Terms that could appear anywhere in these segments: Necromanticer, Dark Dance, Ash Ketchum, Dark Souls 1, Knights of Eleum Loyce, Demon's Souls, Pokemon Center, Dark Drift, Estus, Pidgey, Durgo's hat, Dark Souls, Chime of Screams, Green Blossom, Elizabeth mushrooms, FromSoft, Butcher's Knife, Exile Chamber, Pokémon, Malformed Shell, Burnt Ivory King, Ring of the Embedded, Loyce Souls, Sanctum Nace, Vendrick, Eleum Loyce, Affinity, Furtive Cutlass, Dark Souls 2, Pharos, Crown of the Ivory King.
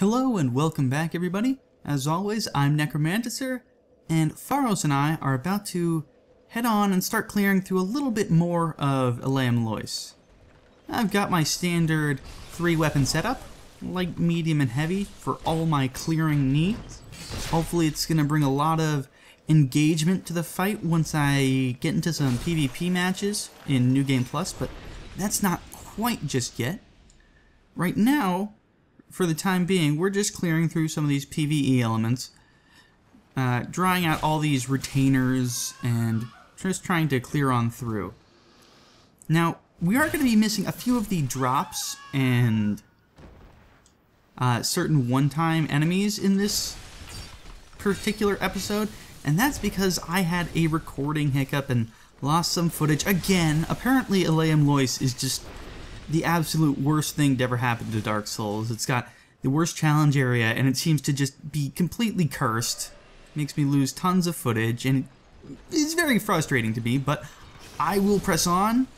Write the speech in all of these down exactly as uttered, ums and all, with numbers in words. Hello and welcome back, everybody. As always, I'm Necromanticer, and Pharos and I are about to head on and start clearing through a little bit more of Eleum Loyce. I've got my standard three weapon setup, light, medium, and heavy for all my clearing needs. Hopefully it's going to bring a lot of engagement to the fight once I get into some PvP matches in New Game Plus, but that's not quite just yet. Right now, for the time being, we're just clearing through some of these PvE elements, uh, drawing out all these retainers and just trying to clear on through. Now, we are going to be missing a few of the drops and uh, certain one-time enemies in this particular episode, and that's because I had a recording hiccup and lost some footage again. Apparently, Eleum Loyce is just the absolute worst thing to ever happen to Dark Souls. It's got the worst challenge area, and it seems to just be completely cursed. Makes me lose tons of footage, and it's very frustrating to me, but I will press on.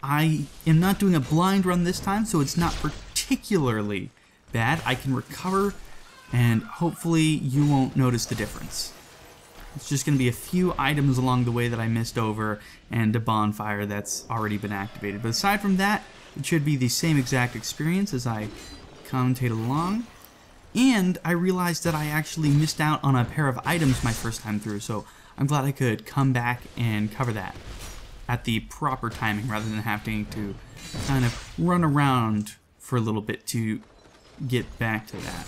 I am not doing a blind run this time, so it's not particularly bad. I can recover, and hopefully you won't notice the difference. It's just going to be a few items along the way that I missed over, and a bonfire that's already been activated. But aside from that, it should be the same exact experience as I commentate along. And I realized that I actually missed out on a pair of items my first time through, so I'm glad I could come back and cover that at the proper timing rather than having to kind of run around for a little bit to get back to that.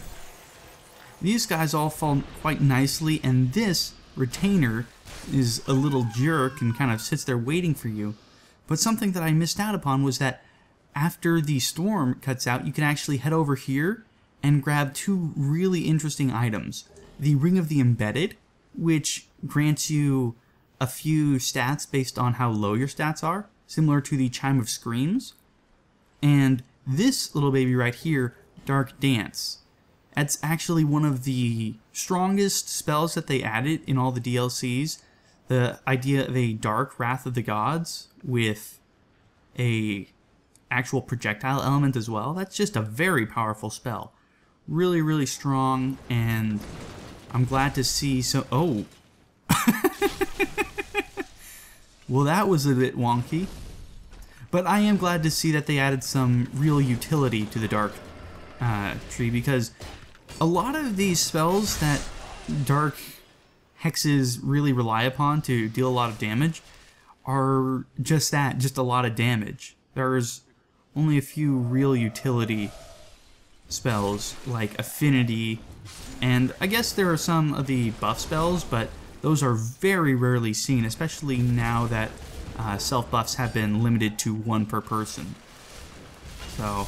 These guys all fall quite nicely, and this retainer is a little jerk and kind of sits there waiting for you. But something that I missed out upon was that after the storm cuts out, you can actually head over here and grab two really interesting items. The Ring of the Embedded, which grants you a few stats based on how low your stats are, similar to the Chime of Screams. And this little baby right here, Dark Dance. That's actually one of the strongest spells that they added in all the D L Cs. The idea of a dark Wrath of the Gods with a actual projectile element as well. That's just a very powerful spell. Really, really strong, and I'm glad to see so... Oh! Well, that was a bit wonky. But I am glad to see that they added some real utility to the Dark uh, Tree, because a lot of these spells that Dark Hexes really rely upon to deal a lot of damage are just that, just a lot of damage. There's only a few real utility spells, like Affinity, and I guess there are some of the buff spells, but those are very rarely seen, especially now that uh, self-buffs have been limited to one per person. So,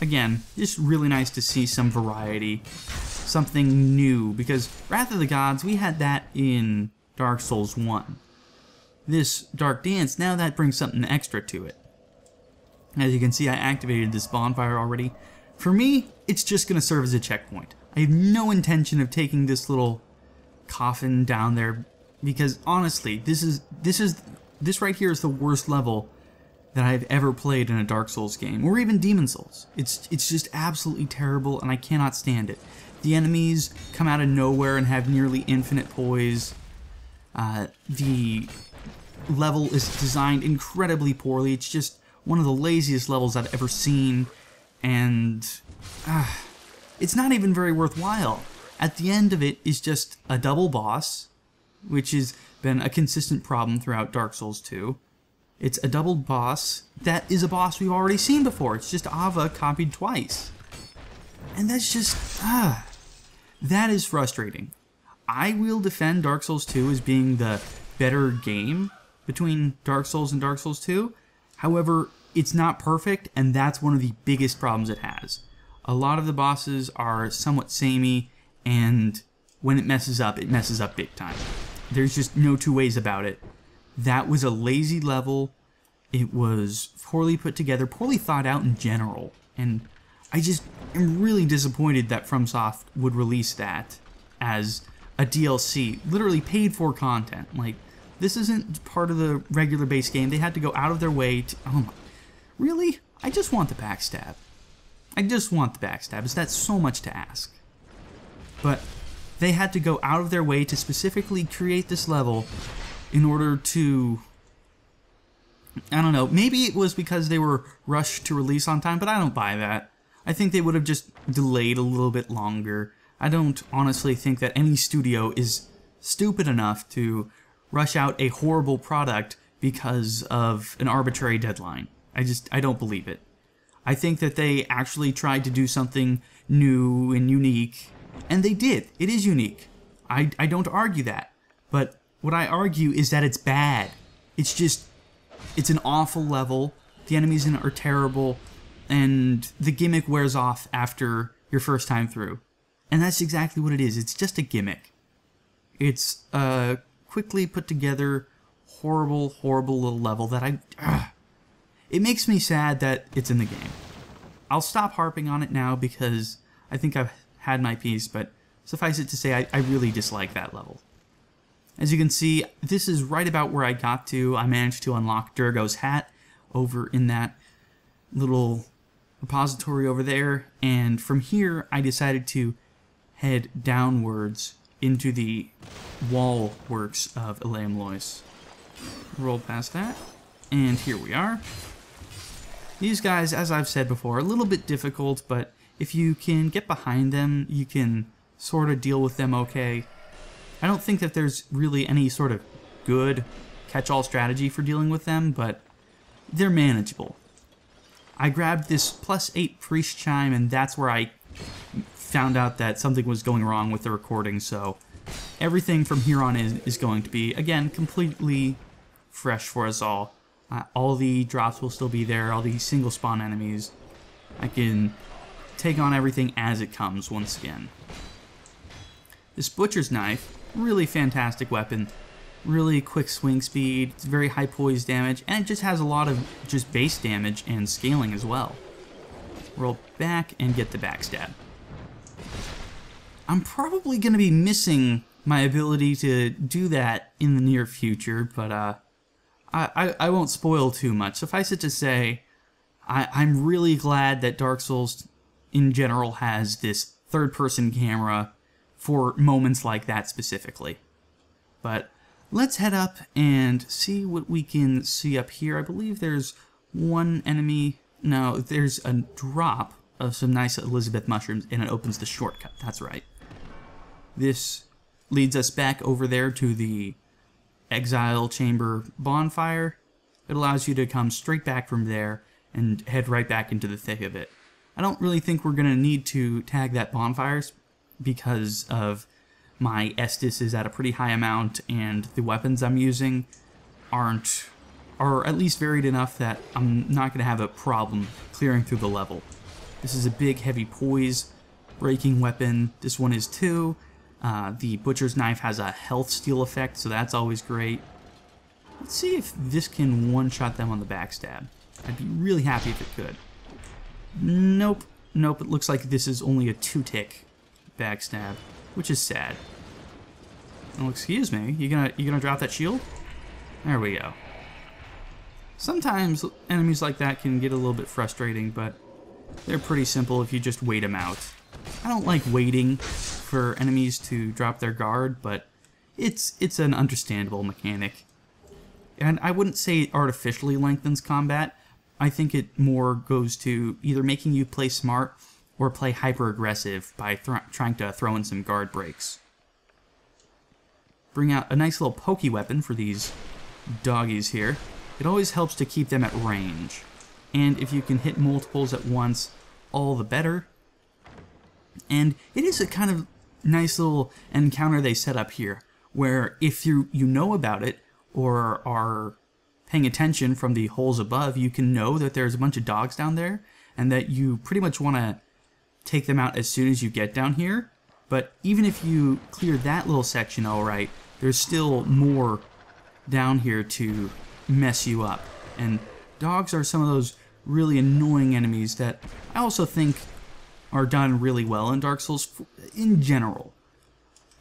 again, just really nice to see some variety, something new, because Wrath of the Gods, we had that in Dark Souls one. This Dark Dance, now that brings something extra to it. As you can see, I activated this bonfire already. For me, it's just going to serve as a checkpoint. I have no intention of taking this little coffin down there, because honestly, this is this is this right here is the worst level that I've ever played in a Dark Souls game, or even Demon's Souls. It's it's just absolutely terrible, and I cannot stand it. The enemies come out of nowhere and have nearly infinite poise. Uh, the level is designed incredibly poorly. It's just one of the laziest levels I've ever seen, and uh, it's not even very worthwhile. At the end of it is just a double boss, which has been a consistent problem throughout Dark Souls two. It's a double boss that is a boss we've already seen before. It's just Ava copied twice. And that's just... Uh, that is frustrating. I will defend Dark Souls two as being the better game between Dark Souls and Dark Souls two. However, it's not perfect, and that's one of the biggest problems it has. A lot of the bosses are somewhat samey, and when it messes up, it messes up big time. There's just no two ways about it. That was a lazy level. It was poorly put together, poorly thought out in general, and I just am really disappointed that FromSoft would release that as a D L C, literally paid for content. Like, this isn't part of the regular base game. They had to go out of their way to... Oh my... Really? I just want the backstab. I just want the backstab. Is that so much to ask? But they had to go out of their way to specifically create this level in order to... I don't know. Maybe it was because they were rushed to release on time, but I don't buy that. I think they would have just delayed a little bit longer. I don't honestly think that any studio is stupid enough to rush out a horrible product because of an arbitrary deadline. I just, I don't believe it. I think that they actually tried to do something new and unique, and they did. It is unique. I, I don't argue that. But what I argue is that it's bad. It's just, it's an awful level. The enemies in it are terrible, and the gimmick wears off after your first time through. And that's exactly what it is. It's just a gimmick. It's a quickly put together, horrible, horrible little level that I... Ugh. It makes me sad that it's in the game. I'll stop harping on it now because I think I've had my piece, but suffice it to say I, I really dislike that level. As you can see, this is right about where I got to. I managed to unlock Durgo's hat over in that little repository over there, and from here I decided to head downwards into the wall works of Eleum Loyce. Roll past that, and here we are. These guys, as I've said before, are a little bit difficult, but if you can get behind them, you can sort of deal with them okay. I don't think that there's really any sort of good catch-all strategy for dealing with them, but they're manageable. I grabbed this plus eight priest chime, and that's where I found out that something was going wrong with the recording, so everything from here on in is going to be, again, completely fresh for us all. Uh, all the drops will still be there, all the single spawn enemies. I can take on everything as it comes once again. This Butcher's Knife, really fantastic weapon, really quick swing speed, it's very high poise damage, and it just has a lot of just base damage and scaling as well. Roll back and get the backstab. I'm probably going to be missing my ability to do that in the near future, but uh, I, I, I won't spoil too much. Suffice it to say, I, I'm really glad that Dark Souls in general has this third-person camera for moments like that specifically. But let's head up and see what we can see up here. I believe there's one enemy. No, there's a drop of some nice Elizabeth mushrooms, and it opens the shortcut. That's right. This leads us back over there to the Exile Chamber bonfire. It allows you to come straight back from there and head right back into the thick of it. I don't really think we're going to need to tag that bonfire because of my Estus is at a pretty high amount, and the weapons I'm using aren't, are at least varied enough that I'm not going to have a problem clearing through the level. This is a big, heavy poise breaking weapon. This one is too. Uh, the Butcher's Knife has a health steal effect, so that's always great. Let's see if this can one-shot them on the backstab. I'd be really happy if it could. Nope. Nope, it looks like this is only a two-tick backstab, which is sad. Oh, excuse me. You gonna, you gonna drop that shield? There we go. Sometimes enemies like that can get a little bit frustrating, but they're pretty simple if you just wait them out. I don't like waiting for enemies to drop their guard, but it's it's an understandable mechanic. And I wouldn't say it artificially lengthens combat. I think it more goes to either making you play smart or play hyper-aggressive by trying to throw in some guard breaks. Bring out a nice little pokey weapon for these doggies here. It always helps to keep them at range. And if you can hit multiples at once, all the better. And it is a kind of nice little encounter they set up here, where if you, you know about it, or are paying attention from the holes above, you can know that there's a bunch of dogs down there, and that you pretty much want to take them out as soon as you get down here. But even if you clear that little section all right, there's still more down here to mess you up. And dogs are some of those really annoying enemies that I also think are done really well in Dark Souls in general.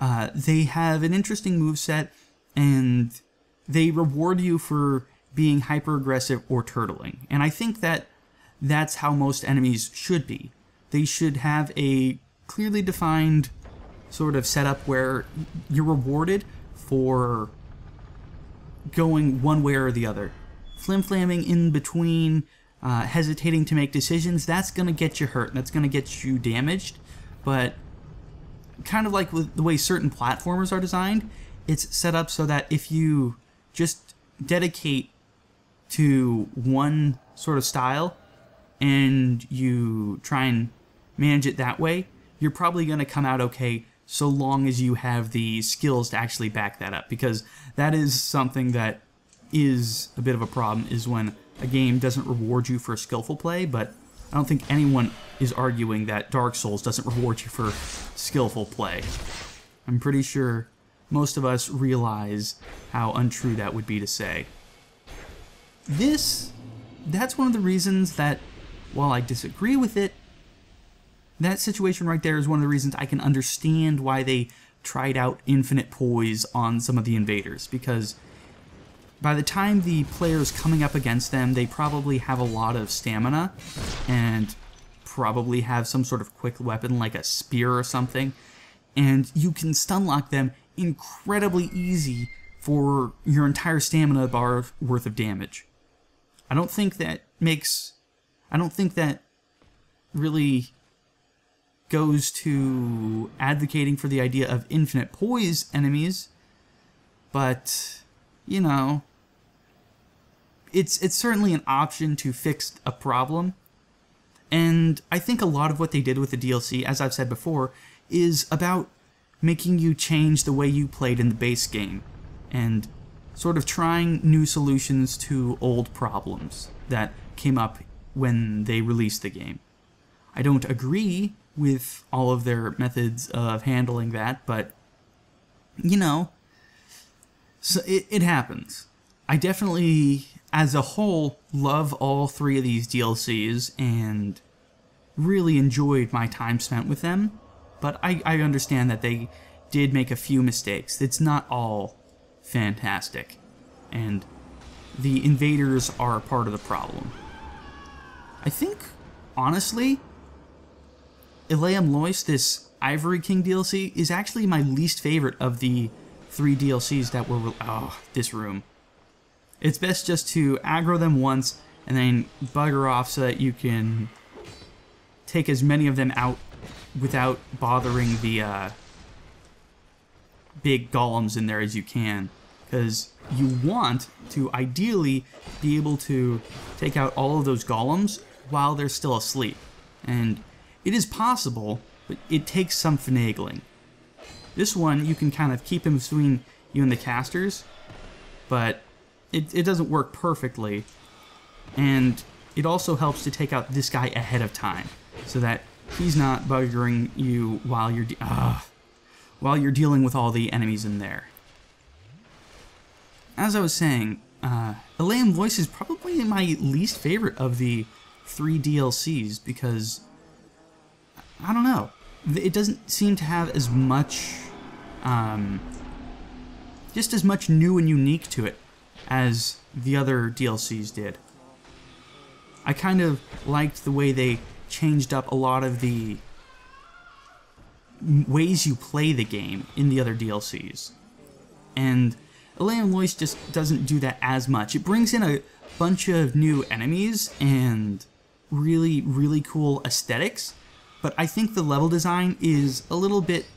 Uh, they have an interesting moveset, and they reward you for being hyper-aggressive or turtling. And I think that that's how most enemies should be. they should have a clearly defined sort of setup where you're rewarded for going one way or the other. Flim-flamming in between, uh, hesitating to make decisions, that's going to get you hurt. That's going to get you damaged. But kind of like with the way certain platformers are designed, it's set up so that if you just dedicate to one sort of style and you try and manage it that way, you're probably going to come out okay so long as you have the skills to actually back that up, because that is something that is a bit of a problem, is when a game doesn't reward you for skillful play. But I don't think anyone is arguing that Dark Souls doesn't reward you for skillful play. I'm pretty sure most of us realize how untrue that would be to say. This, that's one of the reasons that, while I disagree with it, that situation right there is one of the reasons I can understand why they tried out infinite poise on some of the invaders, because by the time the player's coming up against them, they probably have a lot of stamina and probably have some sort of quick weapon like a spear or something, and you can stunlock them incredibly easy for your entire stamina bar worth of damage. I don't think that makes... I don't think that really goes to advocating for the idea of infinite poise enemies, but, you know, it's it's certainly an option to fix a problem. And I think a lot of what they did with the D L C, as I've said before, is about making you change the way you played in the base game and sort of trying new solutions to old problems that came up when they released the game. I don't agree with all of their methods of handling that, but, you know, so it, it happens. I definitely, as a whole, love all three of these D L Cs and really enjoyed my time spent with them, but I, I understand that they did make a few mistakes. It's not all fantastic, and the invaders are part of the problem. I think, honestly, Eleum Loyce, this Ivory King D L C, is actually my least favorite of the three D L Cs that were... Oh, this room. It's best just to aggro them once and then bugger off so that you can take as many of them out without bothering the uh, big golems in there as you can. Because you want to ideally be able to take out all of those golems while they're still asleep. And it is possible, but it takes some finagling. This one, you can kind of keep him between you and the casters, but it, it doesn't work perfectly. And it also helps to take out this guy ahead of time, so that he's not buggering you while you're, de uh, while you're dealing with all the enemies in there. As I was saying, uh, Eleum Loyce is probably my least favorite of the three D L Cs, because I don't know. It doesn't seem to have as much, um, just as much new and unique to it as the other D L Cs did. I kind of liked the way they changed up a lot of the ways you play the game in the other D L Cs. And Eleum Loyce just doesn't do that as much. It brings in a bunch of new enemies and really, really cool aesthetics, but I think the level design is a little bit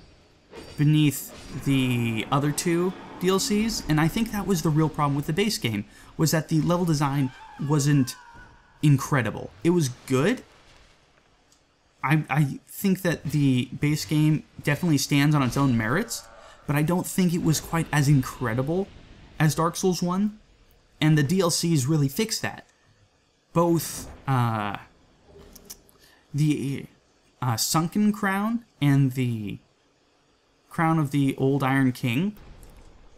beneath the other two D L Cs, and I think that was the real problem with the base game, was that the level design wasn't incredible. It was good. I, I think that the base game definitely stands on its own merits, but I don't think it was quite as incredible as Dark Souls one, and the D L Cs really fixed that. Both uh, the... Uh, Sunken Crown and the Crown of the Old Iron King,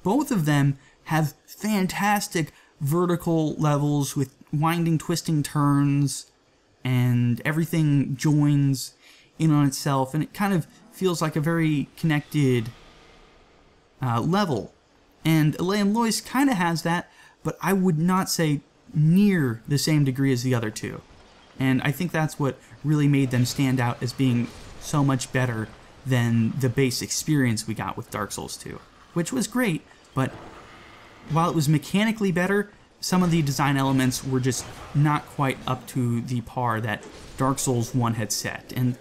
both of them have fantastic vertical levels with winding, twisting turns, and everything joins in on itself, and it kind of feels like a very connected uh, level. And Eleum Loyce kind of has that, but I would not say near the same degree as the other two. And I think that's what really made them stand out as being so much better than the base experience we got with Dark Souls two, which was great, but while it was mechanically better, some of the design elements were just not quite up to the par that Dark Souls one had set. And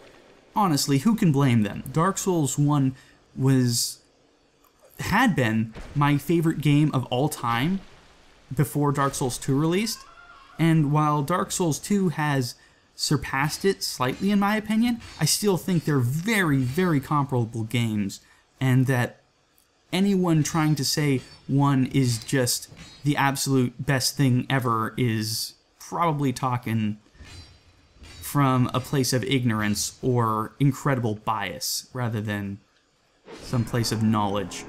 honestly, who can blame them? Dark Souls one was, had been my favorite game of all time before Dark Souls two released, and while Dark Souls two has surpassed it slightly in my opinion, I still think they're very, very comparable games, and that anyone trying to say one is just the absolute best thing ever is probably talking from a place of ignorance or incredible bias rather than some place of knowledge.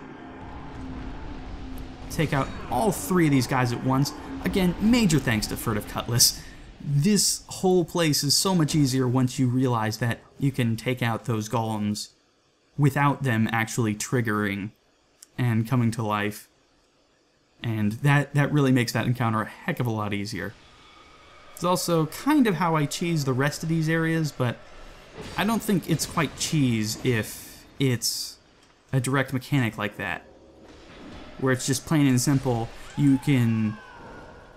Take out all three of these guys at once. Again, major thanks to Furtive Cutlass. This whole place is so much easier once you realize that you can take out those golems without them actually triggering and coming to life. And that, that really makes that encounter a heck of a lot easier. It's also kind of how I cheese the rest of these areas, but I don't think it's quite cheese if it's a direct mechanic like that, where it's just plain and simple. You can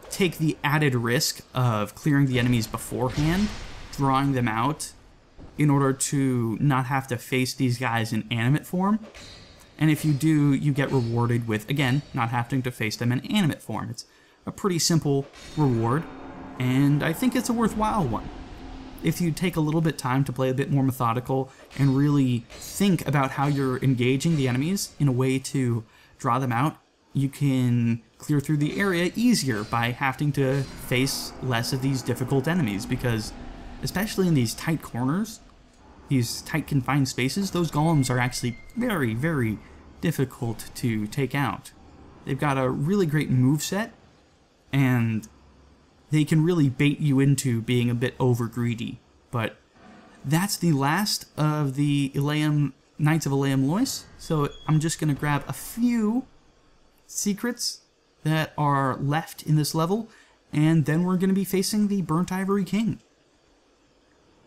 take the added risk of clearing the enemies beforehand, drawing them out, in order to not have to face these guys in animate form. And if you do, you get rewarded with, again, not having to face them in animate form. It's a pretty simple reward, and I think it's a worthwhile one. If you take a little bit time to play a bit more methodical and really think about how you're engaging the enemies in a way to draw them out, you can clear through the area easier by having to face less of these difficult enemies, because especially in these tight corners, these tight confined spaces, those golems are actually very, very difficult to take out. They've got a really great moveset, and they can really bait you into being a bit over greedy. But that's the last of the Eleum, Knights of Eleum Loyce, so I'm just going to grab a few secrets that are left in this level, and then we're going to be facing the Burnt Ivory King.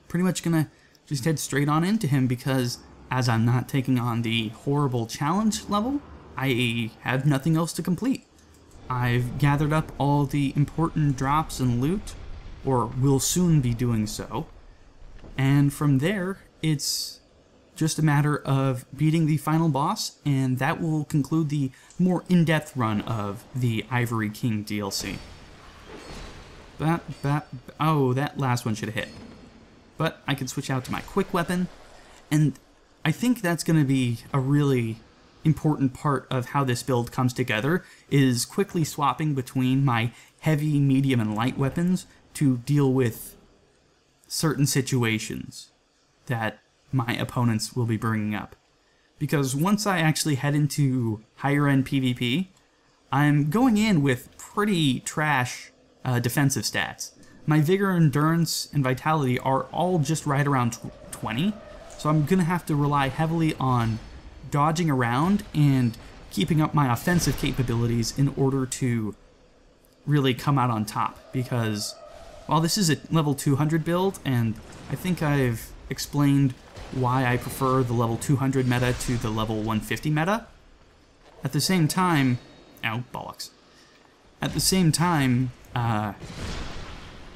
Pretty much going to just head straight on into him, because as I'm not taking on the horrible challenge level, I have nothing else to complete. I've gathered up all the important drops and loot, or will soon be doing so, and from there it's just a matter of beating the final boss, and that will conclude the more in-depth run of the Ivory King D L C. Bap, bap, oh, that last one should have hit. But I can switch out to my quick weapon, and I think that's going to be a really important part of how this build comes together, is quickly swapping between my heavy, medium, and light weapons to deal with certain situations that my opponents will be bringing up. Because once I actually head into higher-end PvP, I'm going in with pretty trash uh, defensive stats. My Vigor, Endurance, and Vitality are all just right around twenty, so I'm going to have to rely heavily on dodging around and keeping up my offensive capabilities in order to really come out on top, because while this is a level two hundred build, and I think I've explained why I prefer the level two hundred meta to the level one fifty meta, at the same time, ow, bollocks, at the same time, uh...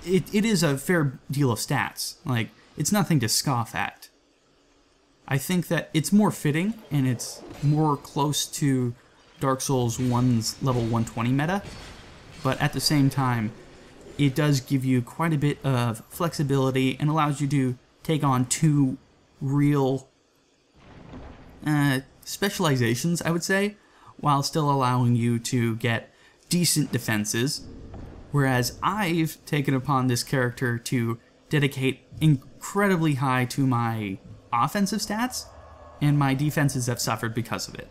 It, it is a fair deal of stats. Like, it's nothing to scoff at. I think that it's more fitting, and it's more close to Dark Souls one's level one twenty meta, but at the same time, it does give you quite a bit of flexibility and allows you to take on two real uh, specializations, I would say, while still allowing you to get decent defenses. Whereas I've taken upon this character to dedicate incredibly high to my offensive stats, and my defenses have suffered because of it.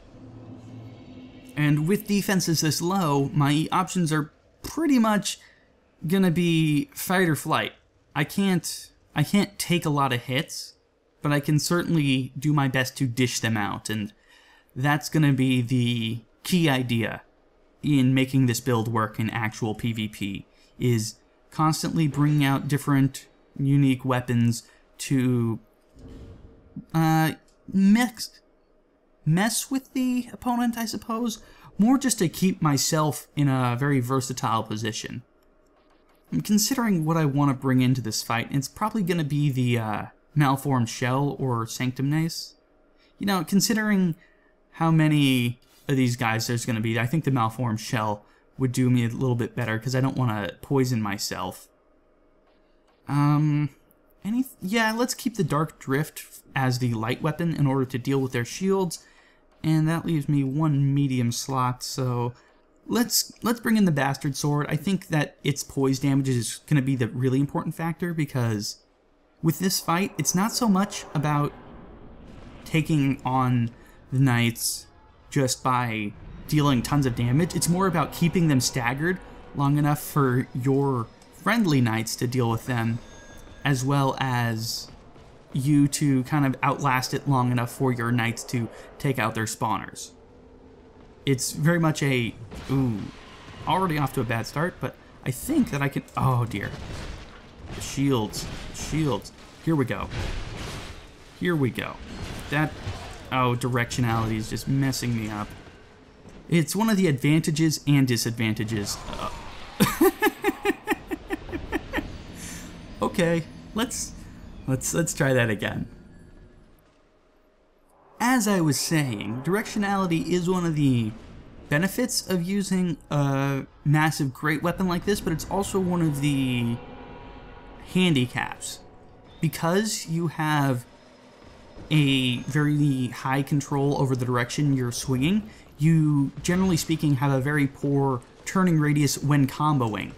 And with defenses this low, my options are pretty much gonna be fight or flight. I can't, I can't take a lot of hits, but I can certainly do my best to dish them out, and that's gonna be the key idea in making this build work in actual PvP, is constantly bringing out different unique weapons to uh, mix, mess with the opponent, I suppose. More just to keep myself in a very versatile position. I'm considering what I want to bring into this fight, and it's probably going to be the uh, Malformed Shell or Sanctum Nace. You know, considering how many of these guys there's going to be, I think the Malformed Shell would do me a little bit better, because I don't want to poison myself. Um, any yeah, let's keep the Dark Drift as the light weapon in order to deal with their shields. And that leaves me one medium slot, so let's let's bring in the Bastard Sword. I think that its poise damage is going to be the really important factor, because with this fight, it's not so much about taking on the knights just by dealing tons of damage. It's more about keeping them staggered long enough for your friendly knights to deal with them, as well as you to kind of outlast it long enough for your knights to take out their spawners. It's very much a, ooh, already off to a bad start, but I think that I can, oh dear. The shields, the shields, here we go. Here we go. That, oh, directionality is just messing me up. It's one of the advantages and disadvantages. Uh, okay, let's... Let's, let's try that again. As I was saying, directionality is one of the benefits of using a massive great weapon like this, but it's also one of the handicaps. Because you have a very high control over the direction you're swinging, you, generally speaking, have a very poor turning radius when comboing.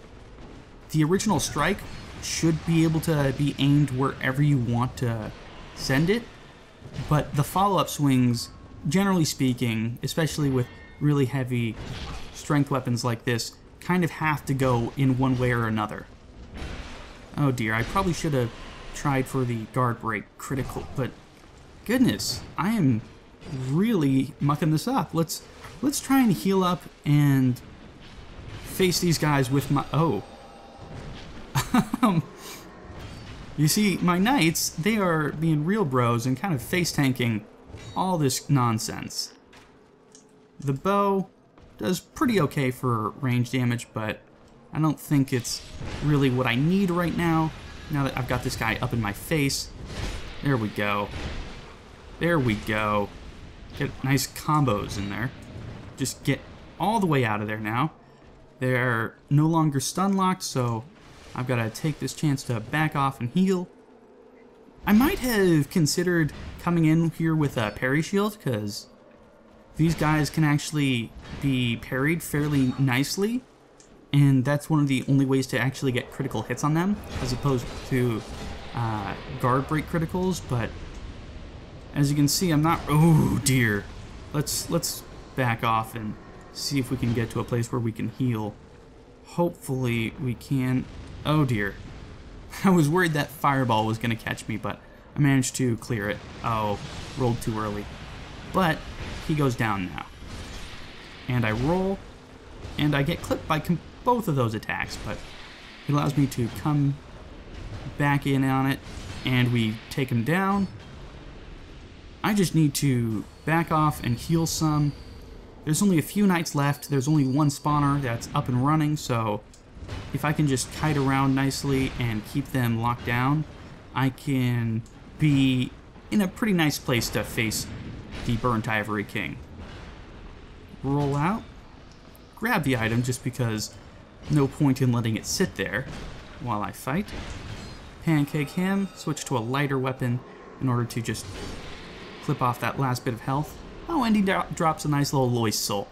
The original strike should be able to be aimed wherever you want to send it, but the follow-up swings, generally speaking, especially with really heavy strength weapons like this, kind of have to go in one way or another. Oh dear, I probably should have tried for the guard break critical, but goodness, I am really mucking this up. Let's let's try and heal up and face these guys with my... oh. Um, you see, my knights, they are being real bros and kind of face-tanking all this nonsense. The bow does pretty okay for range damage, but I don't think it's really what I need right now, now that I've got this guy up in my face. There we go. There we go. Get nice combos in there. Just get all the way out of there now. They're no longer stun-locked, so I've got to take this chance to back off and heal. I might have considered coming in here with a parry shield, because these guys can actually be parried fairly nicely, and that's one of the only ways to actually get critical hits on them, as opposed to uh, guard break criticals. But as you can see, I'm not... oh dear. Let's, let's back off and see if we can get to a place where we can heal. Hopefully we can... oh dear. I was worried that fireball was going to catch me, but I managed to clear it. Oh, rolled too early. But he goes down now. And I roll, and I get clipped by com both of those attacks, but he allows me to come back in on it, and we take him down. I just need to back off and heal some. There's only a few knights left. There's only one spawner that's up and running, so if I can just kite around nicely and keep them locked down, I can be in a pretty nice place to face the Burnt Ivory King. Roll out. Grab the item, just because no point in letting it sit there while I fight. Pancake him. Switch to a lighter weapon in order to just clip off that last bit of health. Oh, and he do drops a nice little Loyce Soul.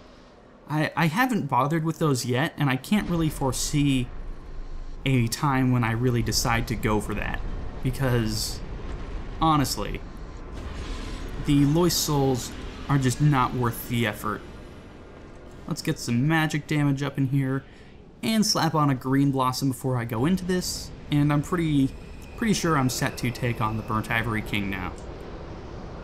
I, I haven't bothered with those yet, and I can't really foresee a time when I really decide to go for that, because honestly, the Loyce Souls are just not worth the effort. Let's get some magic damage up in here, and slap on a Green Blossom before I go into this, and I'm pretty, pretty sure I'm set to take on the Burnt Ivory King now.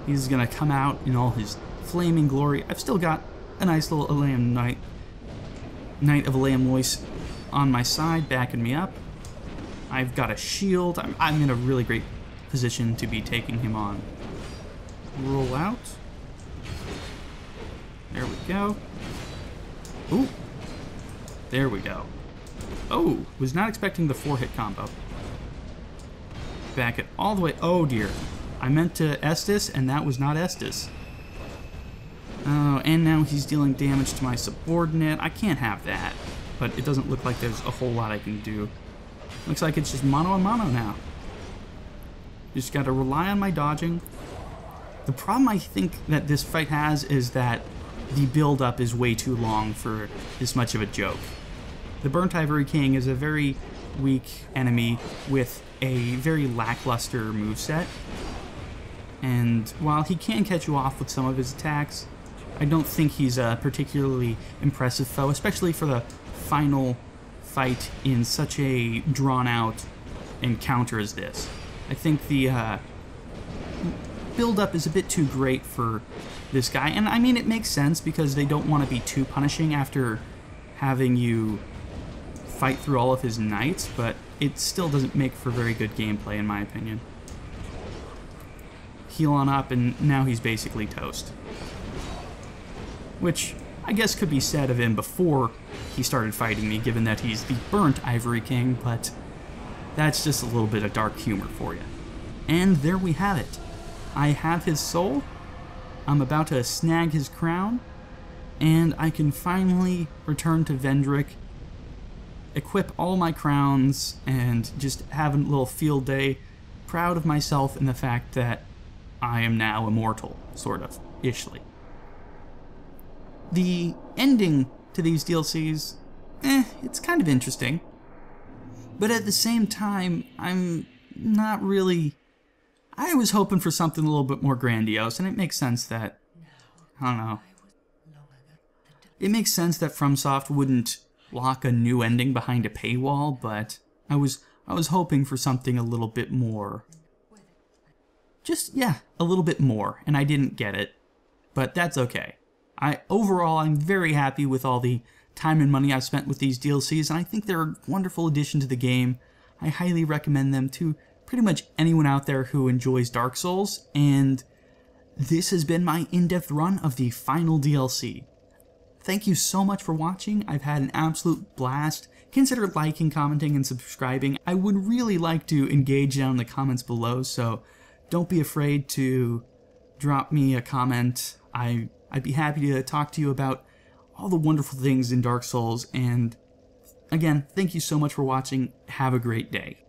He's gonna come out in all his flaming glory. I've still got a nice little Eleum Knight, Knight of Eleum Loyce on my side, backing me up. I've got a shield. I'm, I'm in a really great position to be taking him on. Roll out. There we go. Ooh. There we go. Oh, was not expecting the four-hit combo. Back it all the way. Oh, dear. I meant to Estus, and that was not Estus. Oh, and now he's dealing damage to my subordinate. I can't have that, but it doesn't look like there's a whole lot I can do. Looks like it's just mono and mono now. Just got to rely on my dodging. The problem I think that this fight has is that the build-up is way too long for this much of a joke. The Burnt Ivory King is a very weak enemy with a very lackluster moveset. And while he can catch you off with some of his attacks, I don't think he's a particularly impressive foe, especially for the final fight in such a drawn-out encounter as this. I think the uh, build-up is a bit too great for this guy, and I mean it makes sense because they don't want to be too punishing after having you fight through all of his knights, but it still doesn't make for very good gameplay in my opinion. Heal on up, and now he's basically toast. Which I guess could be said of him before he started fighting me, given that he's the Burnt Ivory King, but that's just a little bit of dark humor for you. And there we have it. I have his soul, I'm about to snag his crown, and I can finally return to Vendrick, equip all my crowns, and just have a little field day, proud of myself in the fact that I am now immortal, sort of, ishly. The ending to these D L Cs, eh, it's kind of interesting. But at the same time, I'm not really... I was hoping for something a little bit more grandiose, and it makes sense that... I don't know. It makes sense that FromSoft wouldn't lock a new ending behind a paywall, but I was I was hoping for something a little bit more... Just, yeah, a little bit more, and I didn't get it. But that's okay. I overall, I'm very happy with all the time and money I've spent with these D L Cs, and I think they're a wonderful addition to the game. I highly recommend them to pretty much anyone out there who enjoys Dark Souls, and this has been my in-depth run of the final D L C. Thank you so much for watching. I've had an absolute blast. Consider liking, commenting, and subscribing. I would really like to engage down in the comments below, so don't be afraid to drop me a comment. I, I'd be happy to talk to you about all the wonderful things in Dark Souls, and again, thank you so much for watching. Have a great day.